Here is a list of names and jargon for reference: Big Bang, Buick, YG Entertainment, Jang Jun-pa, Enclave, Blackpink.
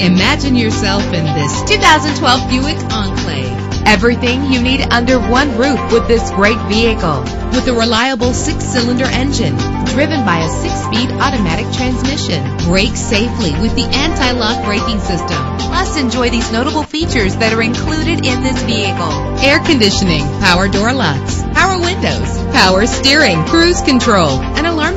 Imagine yourself in this 2012 Buick Enclave. Everything you need under one roof with this great vehicle. With a reliable 6-cylinder engine driven by a 6-speed automatic transmission, brake safely with the anti-lock braking system. Plus, enjoy these notable features that are included in this vehicle: air conditioning, power door locks, power windows, power steering, cruise control, an alarm